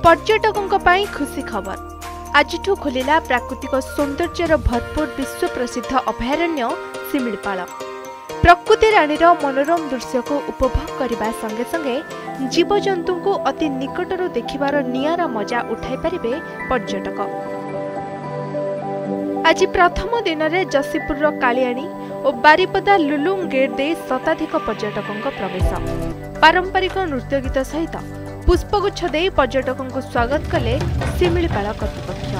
पर्यटकों पाई खुशी खबर। आज खोलिला प्राकृतिक सौंदर्य भरपूर विश्व प्रसिद्ध अभयारण्य सिमिलपाल। प्रकृति रानी मनोरम दृश्य को उपभोग करने संगे संगे जीवजंतु को अति निकटरू देखिबार नियारा मजा उठाई पारिबे पर्यटक। आज प्रथम दिन में जशीपुर कालियाणी और बारीपदा लुलुंग गेट दे शताधिक पर्यटकों प्रवेश। पारंपरिक नृत्य गीत सहित पुष्पगुच्छ दे पर्यटकों को स्वागत कले सिमिलपाल कर्तृपक्ष।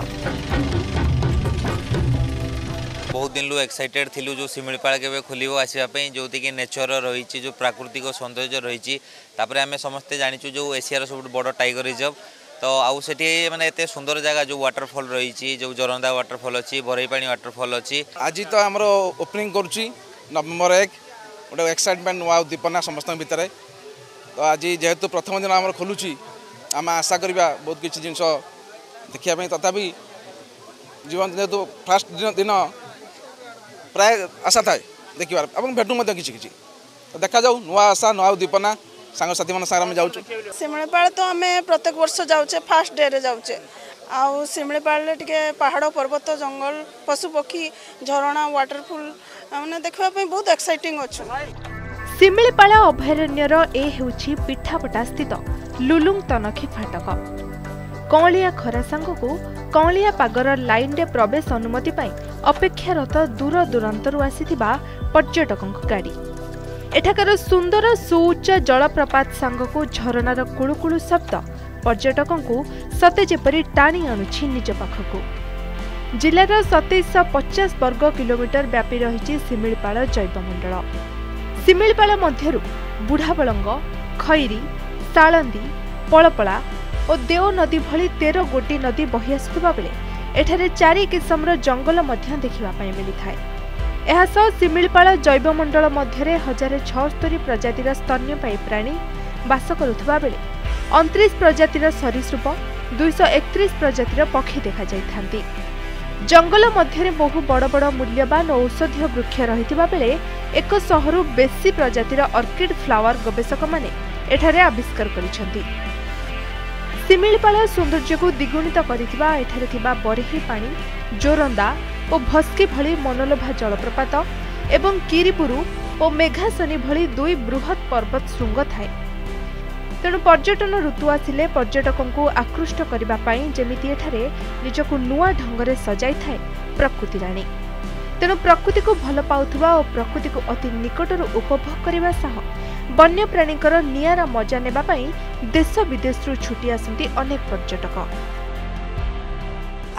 बहुत दिन लु एक्साइटेड थिलु जो सिमिलपाल के खोल आसवाई जो नेचर रही जो प्राकृतिक सौंदर्य रही आम समस्ते जानी जो एशिया सब बड़ टाइगर रिजर्व तो आउ से मैंने एत सुंदर जगह जो वाटरफॉल रही जो जरंदा वाटरफॉल अच्छी बरईपाणी वाटरफॉल अच्छी आज तो आम ओपनिंग करुच्ची नवेम्बर 1 गोटे एक्साइटमेंट नुआ दीपना समस्त भितर तो आज जेहेतु प्रथम दिन आम खोलुची आम आशा करवा बहुत किसी जिनस देखापी तथापि जीवन जेहेतु फास्ट दिन प्राय आशा थाए देखार एवं भेटू कि देखा जाऊ नुआ आशा नुआ दीपना सांगसाथी मान सारे जाऊँ सिमिलपाल तो आम प्रत्येक वर्ष जाऊे फास्ट डे रे जाऊे आउ सिमिलपाल टिके पहाड़ पर्वत जंगल पशुपक्षी झरणा वाटरफुल मैंने देखा बहुत एक्साइटिंग अच्छे। सिमिलपाल अभयारण्यर ए हेउछि पिठापटा स्थित लुलुंग तनखी फाटक। कौलिया खरा सांगको कौलिया पागर लाइन रे प्रवेश अनुमति पाई अपेक्षारत दूर दूरांतरू आसीथिबा पर्यटकों गाड़ी। एठाकार सुंदर सुउच्च जलप्रपात सांगको झरणार कुलुकुलु शब्द पर्यटकों सते जेपरी टाणी आनुछि निज पाखकु। जिलार 2750 वर्ग किलोमीटर व्यापी रही सिमिलपाल जैवमंडल। सिमिलपाल मध्यरू बुढ़ाबलंग, खैरी, सालंदी, पलपला और देव नदी भली 13 गोटी नदी बही आसुवा बेले एठारे 4 किसमर जंगल मध्य देखिबा पय मिली थाए। एहासो सिमिलपाल जैवमंडल मध्यरे 1076 प्रजातिर स्तन्यपायी प्राणी वास करुवा बेले 29 प्रजातिर सरीसृप 231 प्रजातिर पक्षी देखा जाइथांती। जंगल मध्य बहु बड़ बड़ मूल्यवान औषधीय वृक्ष रही बेले 100 बेसी प्रजातिर अर्किड फ्लावर गवेषक माने एठारे आविष्कार करिसेंती। सिमिलपाल सौंदर्य को द्विगुणित करितबा एठारे थिबा बरही पानी जोरंदा और भस्की भली मनोलोभा जलप्रपात एवं किरीपुरु और मेघासनी भली 2 बृहत पर्वत शृंग थाए। तेणु पर्यटन ऋतु आसिले पर्यटकों को आकृष्ट करने जमीती एठारे निजको नुआ ढंग रे सजाई थाए प्रकृति राणी। तेणु प्रकृति को भल पाउथुवा और प्रकृति को अति निकटर उपभोग करने सह वन्यप्राणी नियारा मजा नेबा पाई देश विदेश छुटी आसती अनेक पर्यटक।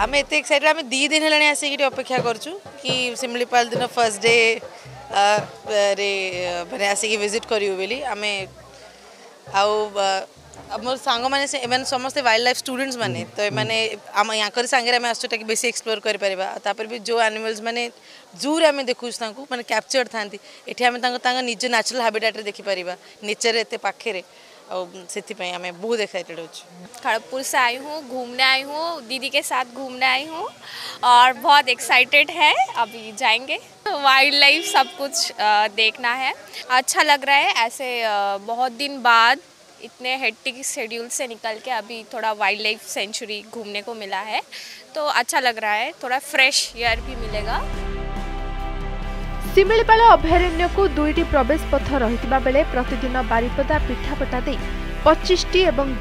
आम एत एक्साइटेड आम 2 दिन है आसिक अपेक्षा करूँ कि सिमिलपाल दिन फर्स्ट डे रे आसिक विजिट करू बोली आम आउ सांग मैंने समस्त वाइल्ड लाइफ स्टूडेंट्स मैंने तो यहाँ सांगे आसो बेसी एक्सप्लोर कर भी जो एनिमल्स मैंने जू रे देखु मैंने कैप्चर था निज नेचुरल हैबिटेट देखिपर नेचर एत पाखे से आम बहुत एक्साइटेड हो। खड़गपुर से आई हूँ घूमने आई हूँ दीदी के साथ घूमने आई हूँ और बहुत एक्साइटेड है अभी जाएंगे वाइल्ड लाइफ सब कुछ देखना है। अच्छा लग रहा है ऐसे बहुत दिन बाद इतने हेक्टिक शेड्यूल से निकल के अभी थोड़ा वाइल्ड लाइफ सेंचुरी घूमने को मिला है तो अच्छा लग रहा है थोड़ा फ्रेश एयर भी मिलेगा। सिमिलपाल अभयारण्य को 2 प्रवेश पथ रही बेले प्रतिदिन बारीपदा पिठापटा 25 और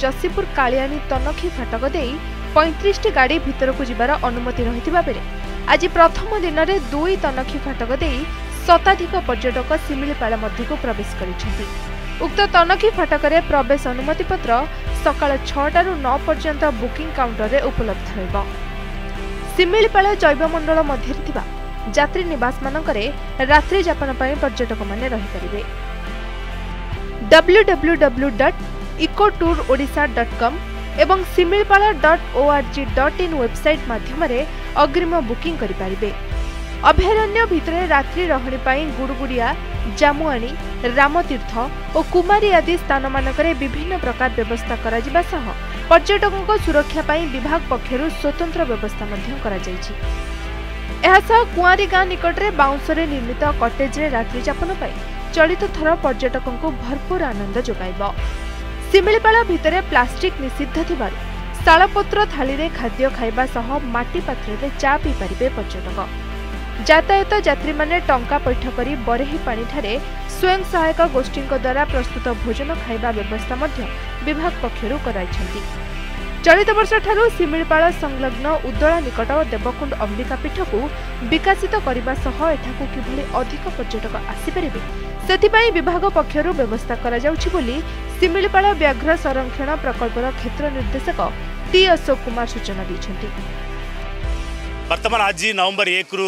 जशीपुर कालियाणी तनखी फाटक 35 गाड़ी भीतर को जीवार अनुमति रही बेले आज प्रथम दिन में 2 तनखी फाटक शताधिक पर्यटक सिमिलपाल मध्यक प्रवेश करिसेंती। उक्त तनखी फाटक प्रवेश अनुमति पत्र सकाल 6 ରୁ 9 पर्यंत बुकिंग काउंटर में उपलब्ध रहेगा। सिमिलपाल जैवमंडल मध्य यात्री निवास मानकरे रात्रि जापन पर पर्यटक माने रही परिबे। www.ecotourodisha.com एवं similpalha.org.in वेबसाइट माध्यम रे अग्रिम बुकिंग करि परिबे। अभयारण्य भितरे रात्रि रहणी पई गुड़गुड़िया जामुआनी रामतीर्थ और कुमारी आदि स्थान मानकरे विभिन्न प्रकार व्यवस्था करा जिबा सह पर्यटकों सुरक्षा विभाग पक्षर स्वतंत्र व्यवस्था कुआरी गाँ निकटरे बाउंसरे निर्मित कटेजरे रात्रि जापन चलित थर पर्यटकों को भरपूर आनंद जोगाइबो। सिमिलीपाल भितरे प्लास्टिक निषिद्ध थिबारु सालपत्र थाली रे खाद्य खाइबा सह माटी पात्रे चा पी पारिबे पर्यटक। यातायात यात्री माने टंका पैठ करी बरेही पानी ठारे स्वयं सहायक गोष्ठी द्वारा प्रस्तुत भोजन खाइबा व्यवस्था मध्य विभाग पक्षरु कराइछंती। चलित वर्ष ठारू सिमिलीपाल संलग्न उद्दला निकट देवकुंड अंबिका पीठ को विकासित करने सह एठाकु किभली अधिक पर्यटक आसिपारिबे सेथिपाई विभाग पक्षरु व्यवस्था करा जाउछि बोली सिमिलीपाल व्याघ्र संरक्षण प्रकल्पर क्षेत्र निर्देशक टी अशोक कुमार सूचना दिछंती। वर्तमान आज नवंबर 1 रु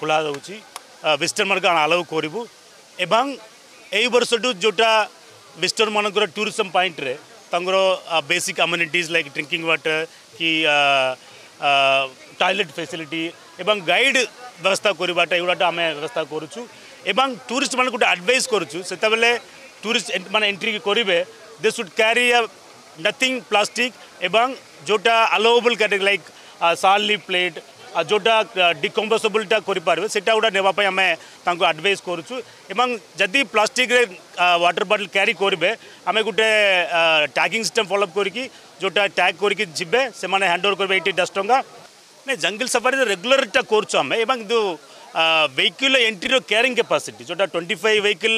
खुला जाउछि विजिटर मार्ग अलाउ करिवु एवं एई वर्ष जोटा विजिटर मानकर टूरिज्म पॉइंट रे तंगरो basic amenities like drinking water की टॉयलेट फैसिलिटी एवं गाइड व्यवस्था करवाटा एगुड़ा आम व्यवस्था करूँ एवं टूरिस्ट मान गोटे एडवाइस करूँ से टूरिस्ट मान एंट्री करेंगे they should carry nothing plastic एवं जोटा अलाउबल कैटेगरी लाइक साली प्लेट जोटा डिकम्पोजेबलटा करेंगे सेटा गुड़ा नापी आम एडवाइस करूँ एवं जदि प्लास्टिक रे वाटर बॉटल कैरी करेंगे आम गोटे टैगिंग सिस्टम फॉलोअप करके जोटा टैग करके जीवे से हैंडओवर करेंगे 80-10 टंका नहीं जंगल सफारी रेगुलरटा करें एवं जो व्हीकल एंट्री कैरिंग कैपेसिटी जोटा 25 व्हीकल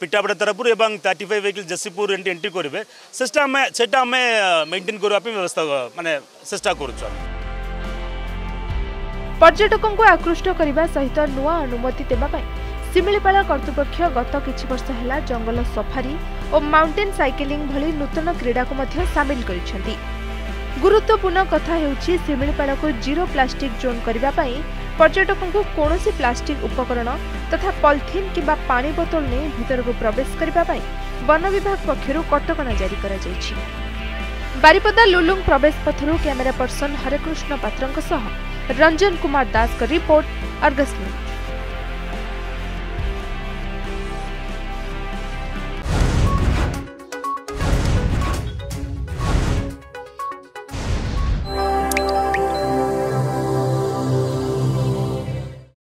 पिटापड़ा तरफ एवं 35 व्हीकल जशीपुर एंट्री करेंगे सेटा आम मेंटेन करने व्यवस्था मानने चेष्टा करूँ। पर्यटकों को आकृष्ट करने सहित नुआ अनुमति देवाई सिमिलीपाल कर्तृपक्ष गत किछि वर्ष हेला जंगल सफारी और माउंटेन साइकिलिंग भली नूतन क्रीड़ा को मध्य सामिल करिसेंती। गुरुत्वपूर्ण कथा हेउछि सिमिलीपाल को जीरो प्लास्टिक जोन करबा पई पर्यटकों को कोनोसी प्लास्टिक उपकरण तथा पॉलिथिन किबा पानी बोतल ने भीतर को प्रवेश करबा पई वन विभाग पक्षरु कटकणा जारी करा जाइछि। बारिपदा लुलुंग प्रवेश पथरु कैमरा पर्सन हरेकृष्ण पात्रंक सह रंजन कुमार दास का रिपोर्ट, अर्गस न्यूज।